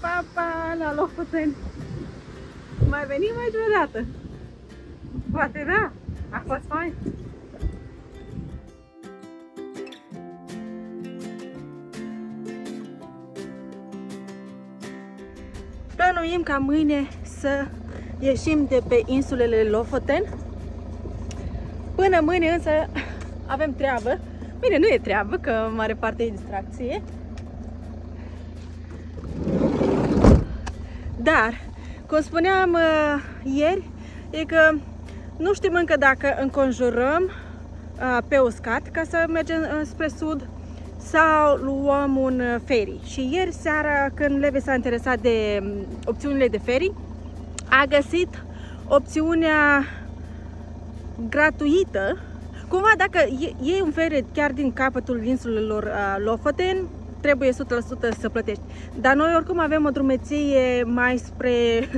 Pa, pa, la Lofoten. Mai venim mai deodată. Poate da, a fost fain. Plănuim ca mâine să ieșim de pe insulele Lofoten. Până mâine însă avem treabă. Bine, nu e treabă, că în mare parte e distracție. Dar, cum spuneam ieri, e că nu știm încă dacă înconjurăm pe uscat ca să mergem spre sud sau luăm un ferry. Și ieri seara, când Leve s-a interesat de opțiunile de ferry, a găsit opțiunea gratuită. Cumva, dacă iei un ferry chiar din capătul insulelor Lofoten, trebuie 100% să plătești. Dar noi oricum avem o drumeție mai spre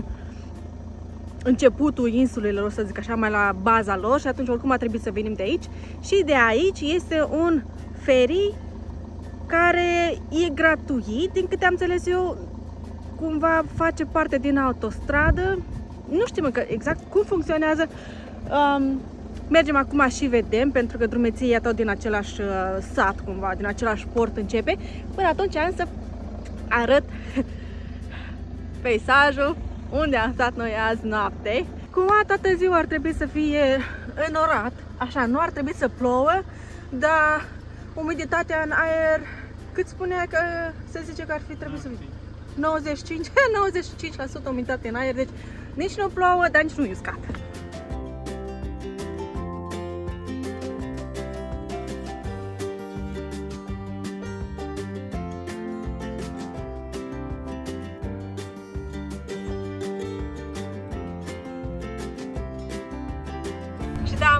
începutul insulelor, să zic așa, mai la baza lor, și atunci oricum a trebuit să venim de aici. Și de aici este un ferry care e gratuit, din câte am înțeles eu, cumva face parte din autostradă. Nu știm încă exact cum funcționează. Mergem acum și vedem, pentru că drumeția tot din același sat, cumva, din același port începe. Până atunci însă arăt peisajul unde am stat noi azi noapte. Cumva toată ziua ar trebui să fie înorat, așa, nu ar trebui să plouă, dar umiditatea în aer, cât spunea că se zice că ar fi trebuit să fie 95% umiditate în aer, deci nici nu plouă, dar nici nu e uscat.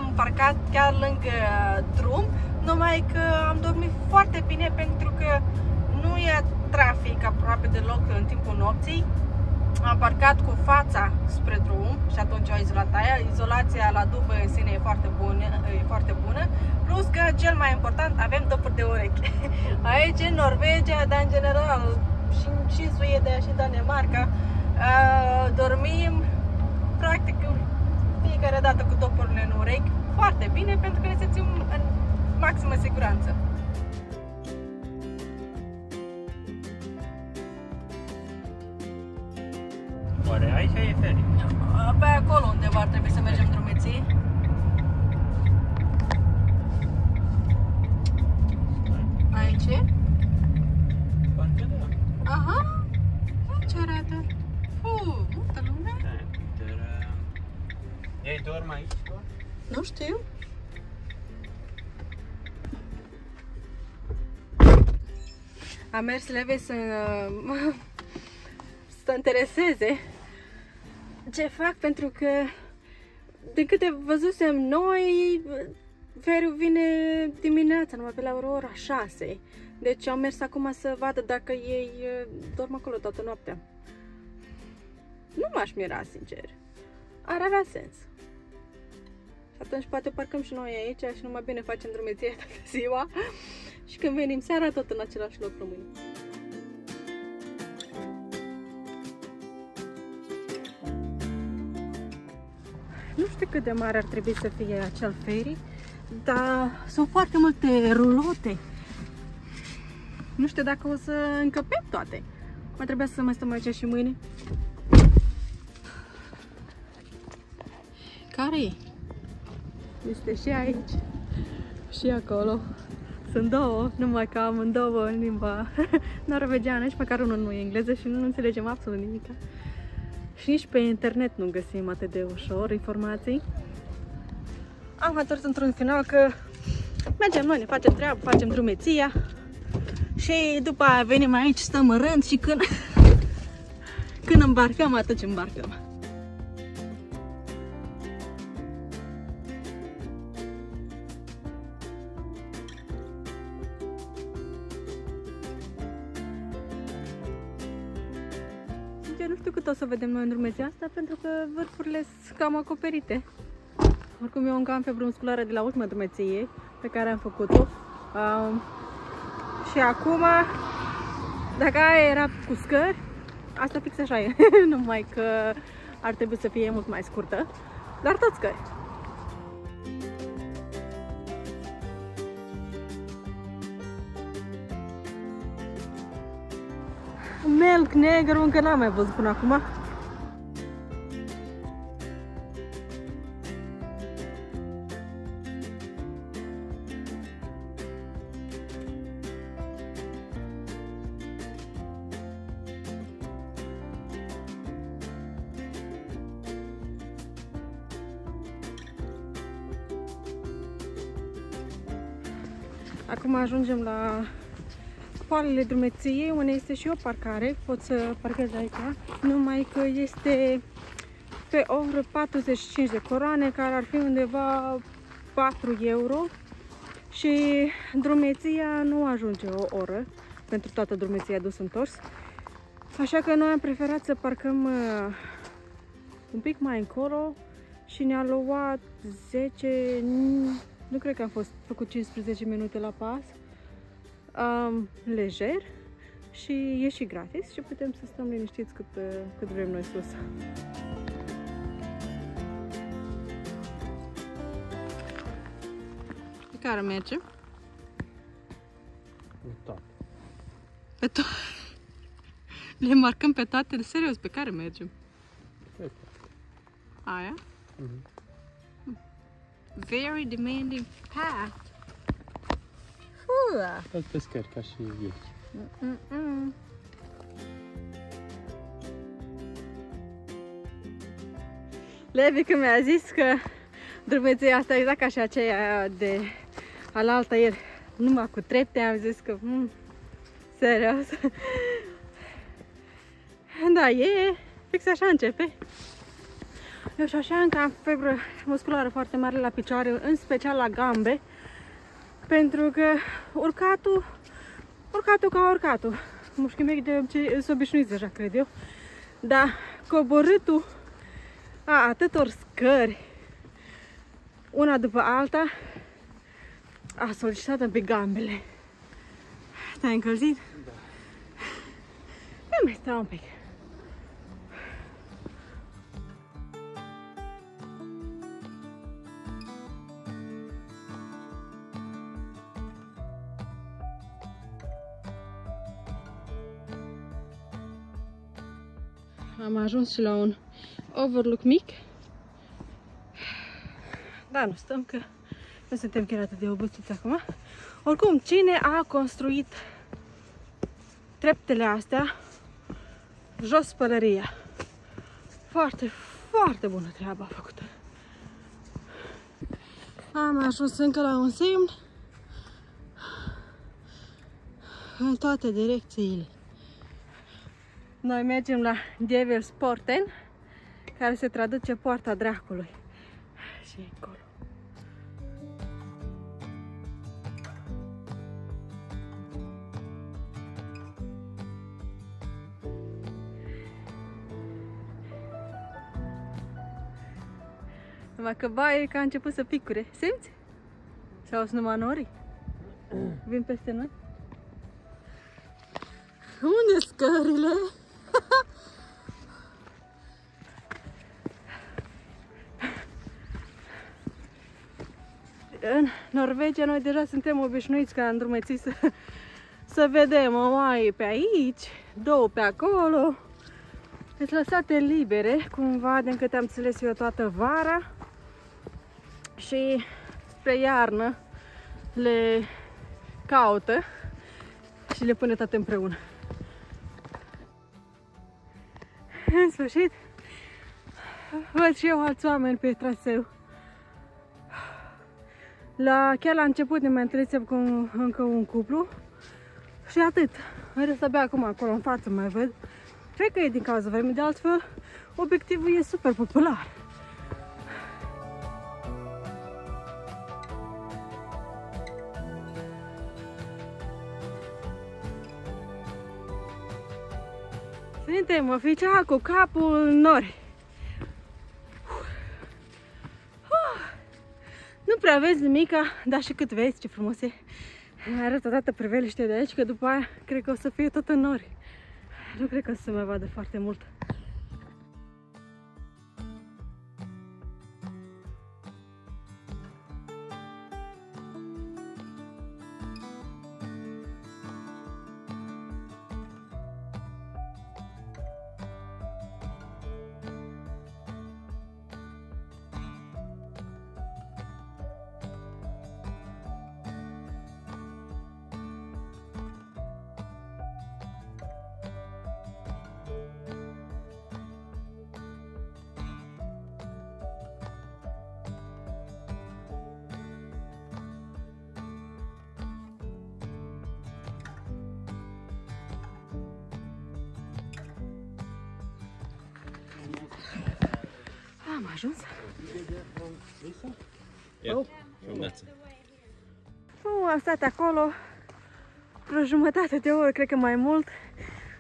Am parcat chiar lângă drum, numai că am dormit foarte bine pentru că nu e trafic aproape deloc în timpul nopții. Am parcat cu fața spre drum și atunci a izolat aia. Izolația la dubă în sine e foarte bună, plus că cel mai important, avem topuri de urechi. Aici în Norvegia, dar în general și în Suedia și în Danemarca, dormim practic fiecare dată cu topurile în urechi, foarte bine, pentru că ne simțim în maximă siguranță. Oare aici e ferry? Pe acolo undeva ar trebui să mergem drumeții. Aici e? Parcă da. Aha! Aici arată! Fuuu, multă lume! Ei dorm aici? Nu știu. A mers Leve să intereseze ce fac, pentru că de câte văzusem noi, ferul vine dimineața, numai pe la ora 6. Deci au mers acum să vadă dacă ei dorm acolo toată noaptea. Nu m-aș mira, sincer. Ar avea sens. Și atunci poate parcăm și noi aici și numai bine facem drumeție toată ziua și când venim seara tot în același loc rămânem. Nu știu cât de mare ar trebui să fie acel ferry, dar sunt foarte multe rulote. Nu știu dacă o să încăpem toate. Mai trebuia să mai stăm aici și mâine. Care e? Este și aici și acolo. Sunt două, numai că amândouă în limba norvegiană, nici măcar unul nu e engleză și nu înțelegem absolut nimic. Și nici pe internet nu găsim atât de ușor informații. Am întors într-un final că mergem noi, ne facem treabă, facem drumeția și după aia venim aici, stăm în rând și când îmbarcăm, atunci îmbarcăm. Nu știu cât o să vedem noi în drumeția asta, pentru că vârfurile sunt cam acoperite. Oricum eu încă am pe brumsculară de la ultima drumeție pe care am făcut-o. Și acum, dacă aia era cu scări, asta fix așa e, numai că ar trebui să fie mult mai scurtă, dar tot scări. Melc negru încă n-am mai văzut până acum. Acum ajungem la poalele drumeției, unde este și o parcare, pot să parchez aici, numai că este pe o oră 45 de coroane, care ar fi undeva 4 euro, și drumeția nu ajunge o oră pentru toată drumeția dus-întors, așa că noi am preferat să parcăm un pic mai încolo și ne-a luat 10, nu cred că am fost făcut 15 minute la pas. Lejer și e și gratis și putem să stăm liniștiți cât vrem noi sus. Pe care mergem? Pe toate. Pe toate? Le marcăm pe toate? De serios, pe care mergem? Pe toate. Aia? Very demanding path. Tot pe scări, ca și ei. Levi, când mi-a zis că drumeția asta e exact ca și aceea de alaltă ieri, numai cu trepte, am zis că serios. Da, e fix așa începe. Eu și așa încă am febră musculară foarte mare la picioare, în special la gambe. Pentru că urcatul, mușchii mei de obicei sunt obișnuiți deja, cred eu, dar coborâtul a atâtor scări, una după alta, a solicitat pe gambele. Te-ai încălzit? Da. Eu mai stau un pic. Am ajuns și la un overlook mic. Da, nu stăm, că nu suntem chiar atât de obosiți acum. Oricum, cine a construit treptele astea? Jos pălăria. Foarte, foarte bună treaba făcută. Am ajuns încă la un semn. În toate direcțiile. Noi mergem la Devil's Porten, care se traduce Poarta Dracului. Și e acolo. Numai că baie că a început să picure. Simți? Sau sunt numai norii? Vin peste noi? Unde scările? În Norvegia noi deja suntem obișnuiți ca în drumeții să vedem o oaie pe aici, două pe acolo. Sunt lăsate libere, cumva, din câte am înțeles eu, toată vara. Și spre iarnă le caută și le pune toate împreună. În sfârșit, văd și eu alți oameni pe traseu. Chiar la început ne mai întâlnisem cu încă un cuplu și atât. În rest, abia acum acolo în față mai văd. Cred că e din cauza vremii, de altfel obiectivul e super popular. Suntem oficial cu capul în nori. Nu prea vezi nimica, dar și cât vezi, ce frumos e. Arăt odată priveliște de aici, că după aia cred că o să fie tot în nori. Nu cred că o să se mai vadă foarte mult. Am ajuns. Am stat acolo vreo jumătate de oră, cred că mai mult,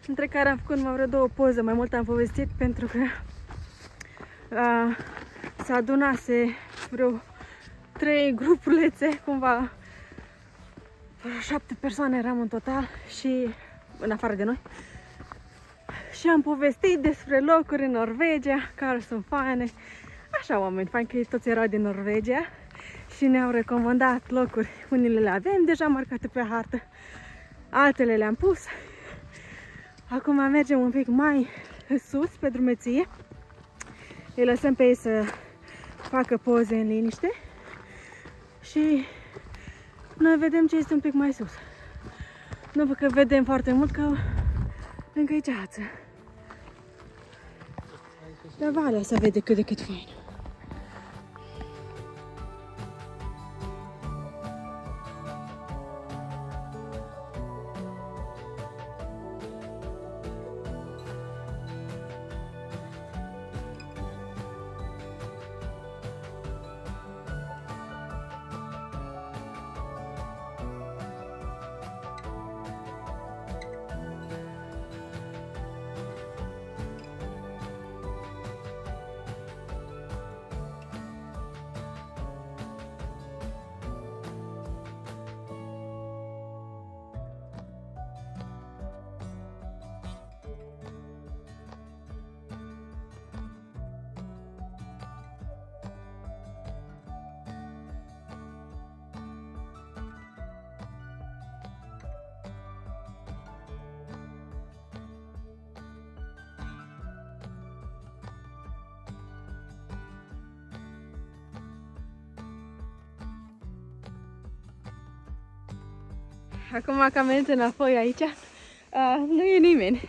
între care am făcut vreo două poze, mai mult am povestit pentru că se adunase vreo 3 grupulețe, cumva vreo 7 persoane eram în total și în afară de noi. Și am povestit despre locuri în Norvegia, care sunt faine. Așa, oameni faini, că toți erau din Norvegia și ne-au recomandat locuri. Unele le avem deja marcate pe hartă, altele le-am pus. Acum mergem un pic mai sus, pe drumeție. Îi lăsăm pe ei să facă poze în liniște. Și noi vedem ce este un pic mai sus. Nu că vedem foarte mult, că încă e ceață. Dar valea se vede cât de cât faină. Acum că am venit înapoi aici, nu e nimeni.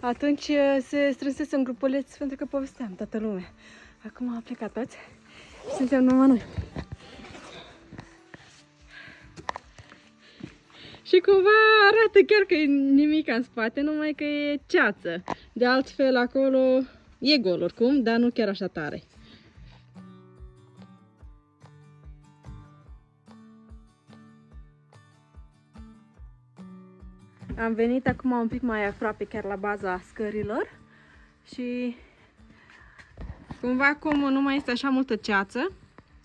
Atunci se strânsese în grupuleț pentru că povesteam toată lumea. Acum a plecat toți și suntem numai noi. Și cumva arată chiar că e nimic în spate, numai că e ceață. De altfel acolo e gol oricum, dar nu chiar așa tare. Am venit acum un pic mai aproape, chiar la baza scărilor și cumva cum nu mai este așa multă ceață,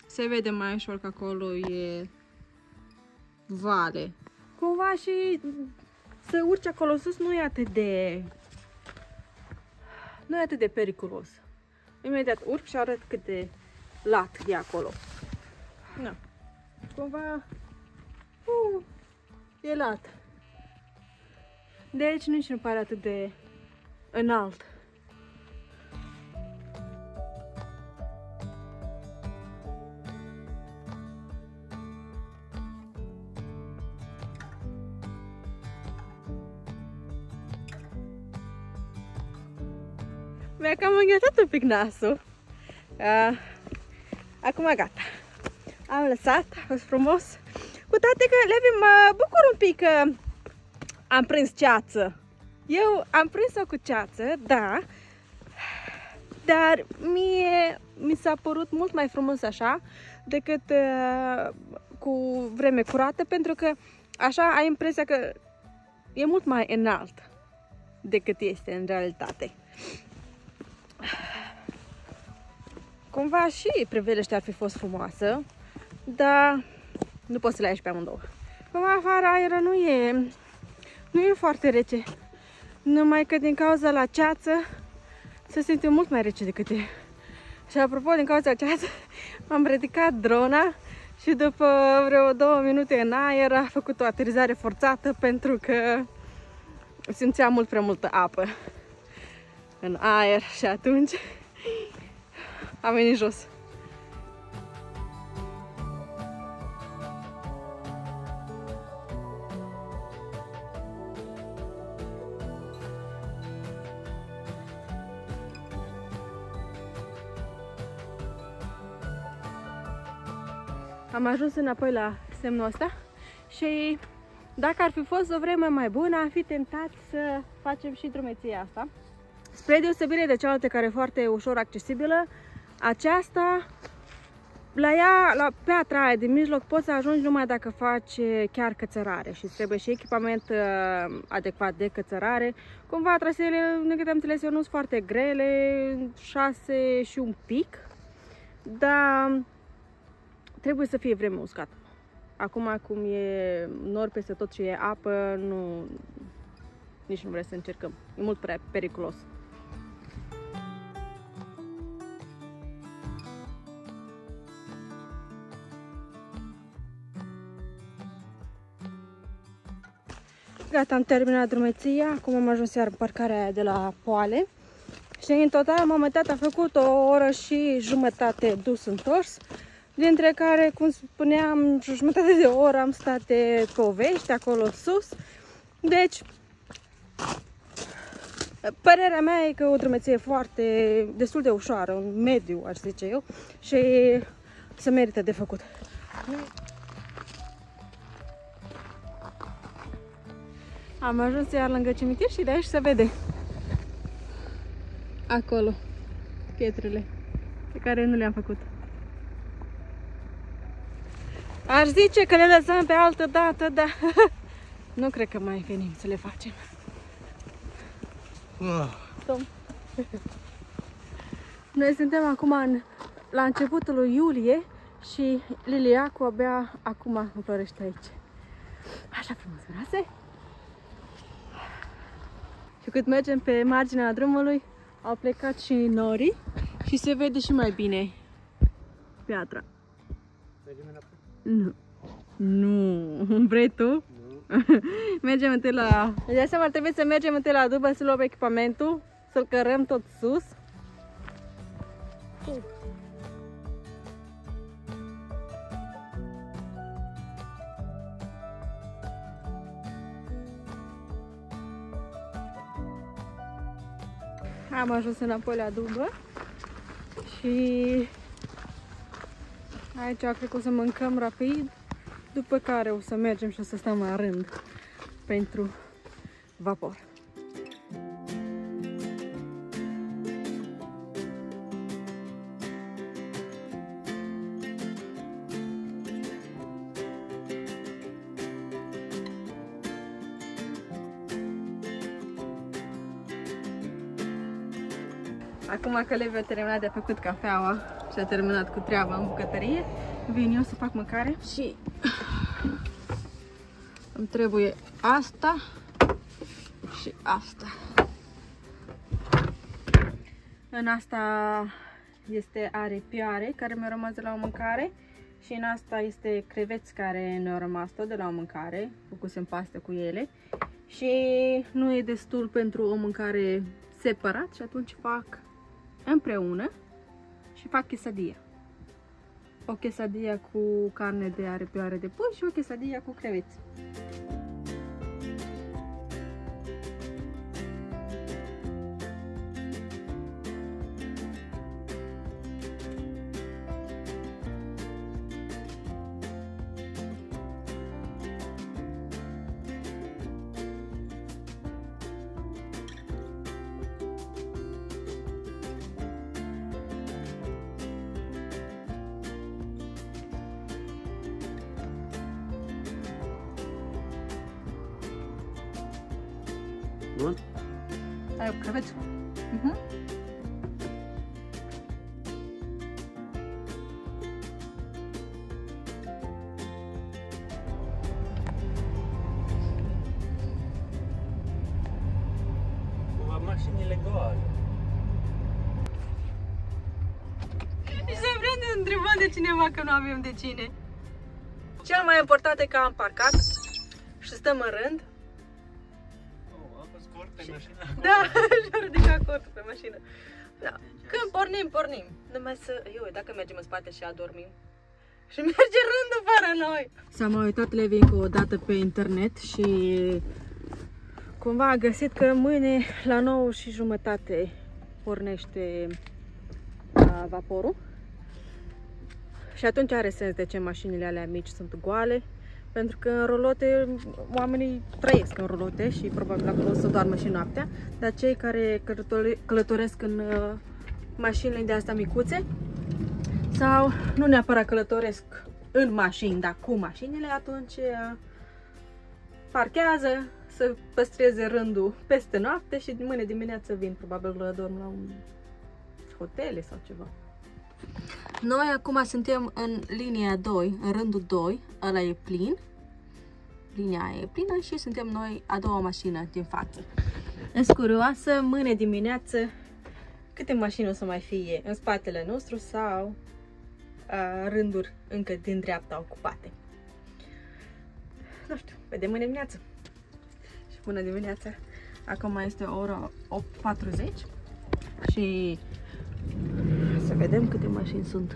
se vede mai ușor că acolo e vale. Cumva și să urci acolo sus nu e atât de periculos. Imediat urc și arăt cât de lat e acolo. Na. Cumva e lat. De aici nici nu pare atât de înalt. Mi-a cam înghețat un pic nasul. Acum gata. Am lăsat, a fost frumos. Cu toate că Levi, mă bucur un pic că am prins ceață. Eu am prins-o cu ceață, da, dar mie mi s-a părut mult mai frumos așa decât cu vreme curată, pentru că așa ai impresia că e mult mai înalt decât este în realitate. Cumva și priveliștea ar fi fost frumoasă, dar nu poți să le ai și pe amândouă. Cumva afară aerul nu e foarte rece. numai că din cauza la ceață se simte mult mai rece decât e. Și apropo, din cauza ceață am ridicat drona și după vreo 2 minute în aer a făcut o aterizare forțată pentru că simțea mult prea multă apă în aer și atunci am venit jos. Am ajuns înapoi la semnul ăsta și dacă ar fi fost o vreme mai bună, am fi tentat să facem și drumeția asta. Spre deosebire de cealaltă care e foarte ușor accesibilă, aceasta, la piatra aia din mijloc, poți să ajungi numai dacă faci chiar cățărare și trebuie și echipament adecvat de cățărare. Cumva traseele, din câte am înțeles eu, nu sunt foarte grele, 6 și un pic, dar trebuie să fie vreme uscată. Acum, cum e nor peste tot și e apă, nu, nici nu vrem să încercăm. E mult prea periculos. Gata, am terminat drumeția. Acum am ajuns iar în parcarea aia de la Poale. Și în total, mama tata a făcut 1 oră și jumătate dus-întors. Dintre care, cum spuneam, jumătate de oră am stat pe Ovești, acolo sus. Deci, părerea mea e că o drumeție foarte, destul de ușoară, un mediu, aș zice eu, și se merită de făcut. Am ajuns iar lângă cimitir și de aici se vede acolo pietrele pe care nu le-am făcut. Aș zice că le lăsăm pe altă dată, dar nu cred că mai venim să le facem. Noi suntem acum la începutul lui iulie și liliacul abia acum înflorește aici. Așa frumos miroase. Și cât mergem pe marginea drumului, au plecat și norii și se vede și mai bine piatra. Nu. Nu. Vrei tu? Nu. Mergem întâi la... De asta ar trebui să mergem întâi la dubă să luăm echipamentul, să-l cărăm tot sus. Am ajuns înapoi la dubă și... Aici cred că o să mâncăm rapid, după care o să mergem și o să stăm la rând pentru vapor. Acum că Levi a terminat de a făcut cafeaua și a terminat cu treaba în bucătărie, vin eu să fac mâncare și îmi trebuie asta și asta. În asta este aripioare care mi-a rămas de la o mâncare și în asta este creveți care ne-au rămas tot de la o mâncare, făcusem pastă cu ele și nu e destul pentru o mâncare separat și atunci fac împreună și fac quesadilla. O quesadilla cu carne de aripioare de pui și o quesadilla cu creveți. Bun? Ai o creveți? Și să vrem să întrebăm de cineva că nu avem de cine. Cel mai important e că am parcat și stăm în rând. Oh, a fost cort pe mașină. Da, și-a ridicat cortul pe mașină. Da. Când pornim, pornim. Numai să... Eu, dacă mergem în spate și adormim. Și merge rândul fără noi. S-a mai uitat Levi încă o dată pe internet și... cumva a găsit că mâine la 9:30 pornește vaporul. Și atunci are sens de ce mașinile alea mici sunt goale, pentru că în rolote oamenii trăiesc în rolote și probabil acolo să doarmă și noaptea, dar cei care călătoresc în mașinile de astea micuțe sau nu neapărat călătoresc în mașini, dar cu mașinile, atunci parchează să păstreze rândul peste noapte și mâine dimineață vin, probabil dorm la un hotel sau ceva. Noi acum suntem în linia 2, în rândul 2, ăla e plin, linia aia e plină și suntem noi a doua mașină din față. Sunt curioasă, mâine dimineață, câte mașini o să mai fie în spatele nostru sau rânduri încă din dreapta ocupate. Nu știu, vedem mâine dimineață. Și bună dimineața! Acum este ora 8:40 și... să vedem câte mașini sunt.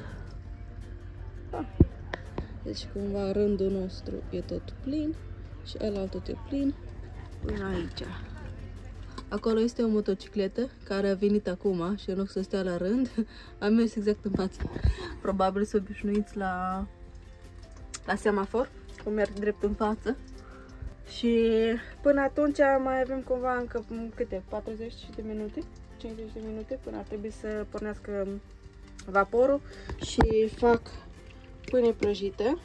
Deci cumva rândul nostru e tot plin și ăla tot e plin până aici. Acolo este o motocicletă care a venit acum și în loc să stea la rând, a mers exact în față. Probabil să obișnuiți la semafor, că merg drept în față. Și până atunci mai avem cumva încă câte 40 de minute. 50 de minute până ar trebui să pornească vaporul și fac pâine prăjită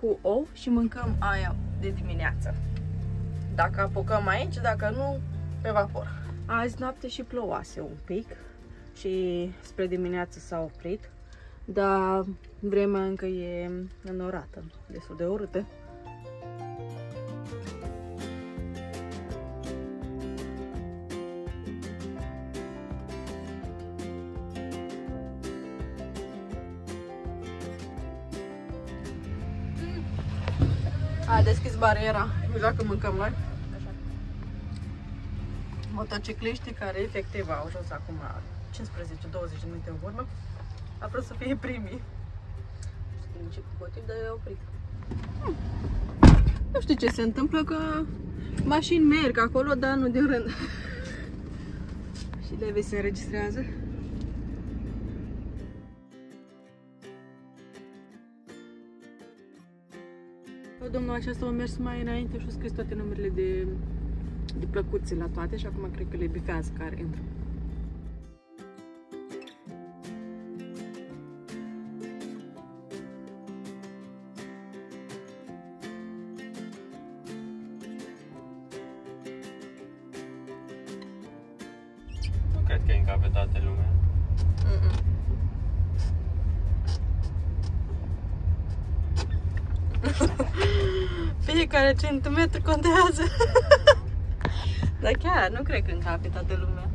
cu ou și mâncăm aia de dimineață. Dacă apucăm aici, dacă nu, pe vapor. Azi noapte și plouase un pic și spre dimineață s-a oprit, dar vremea încă e înnorată, destul de urâtă. A deschis bariera, exact că mâncăm noi. Motocicliștii care efectiv au ajuns acum la 15-20 de minute în urmă, a vrut să fie primii. Nu știu ce motiv, dar i-a oprit. Nu știu ce se întâmplă, că mașini merg acolo, dar nu din rând. Și Levi se înregistrează. Domnul acesta a mers mai înainte și a scris toate numerele de plăcuțe la toate și acum cred că le bifează care intră. Nu cred că e încă pe toată lumea. Fiecare centimetru contează. Dar chiar, nu cred că încape toată lumea.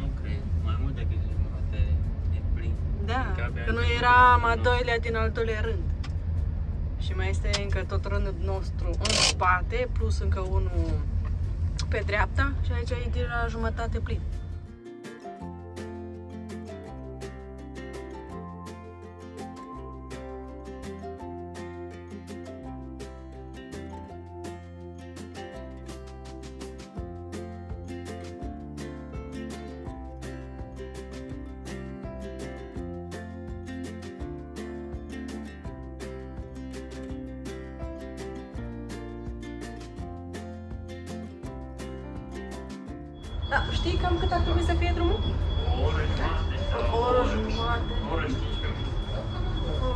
Nu cred, mai mult decât jumătate e plin. Da, că noi eram a doilea din al doilea rând. Și mai este încă tot rândul nostru în spate, plus încă unul pe dreapta și aici e din la jumătate plin. Da, știi cam cât ar trebui să fie drumul? O oră jumate. O oră jumate. O oră 15 minute.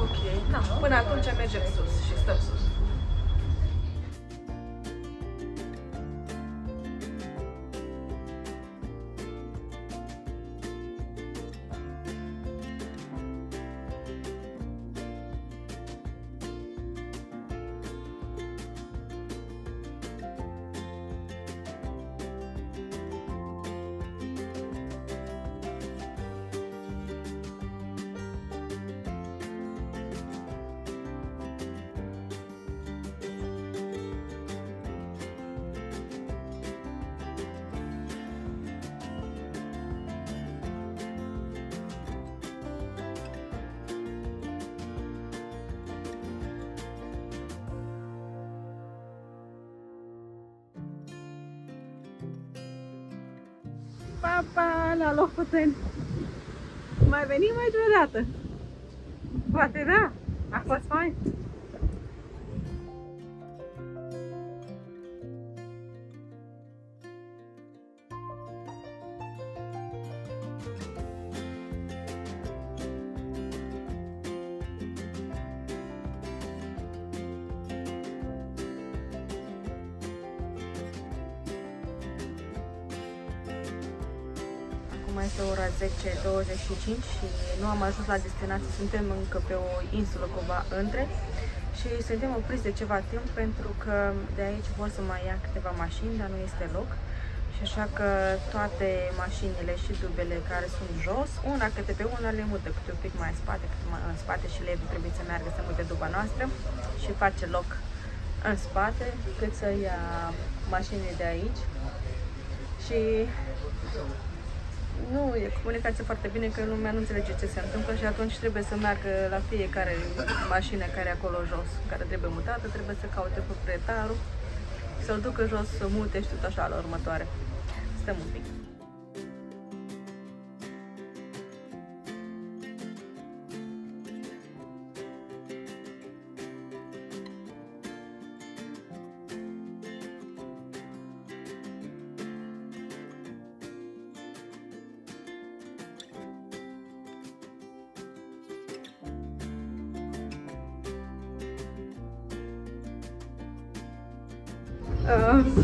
Ok, da, până atunci mergem sus și stăm sus. apa la Lofoten. Mai venim mai vreodată. Poate da, a fost fain. Acum este ora 10:25 și nu am ajuns la destinație, suntem încă pe o insulă cumva între și suntem opriți de ceva timp pentru că de aici vor să mai ia câteva mașini, dar nu este loc și așa că toate mașinile și dubele care sunt jos, una câte pe una le mută câte un pic mai în spate, și le trebuie să meargă să mute duba noastră și face loc în spate cât să ia mașinile de aici și nu e comunicație foarte bine că lumea nu înțelege ce se întâmplă și atunci trebuie să meargă la fiecare mașină care e acolo jos, care trebuie mutată, trebuie să caute proprietarul, să-l ducă jos, să mute și tot așa la următoare. Stăm un pic.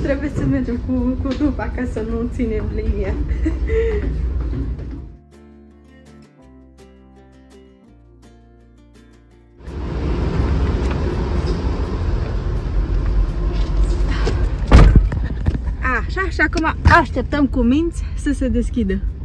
Trebuie să mergem cu dupa ca să nu ținem linia. Așa, și acum așteptăm cu minți să se deschidă.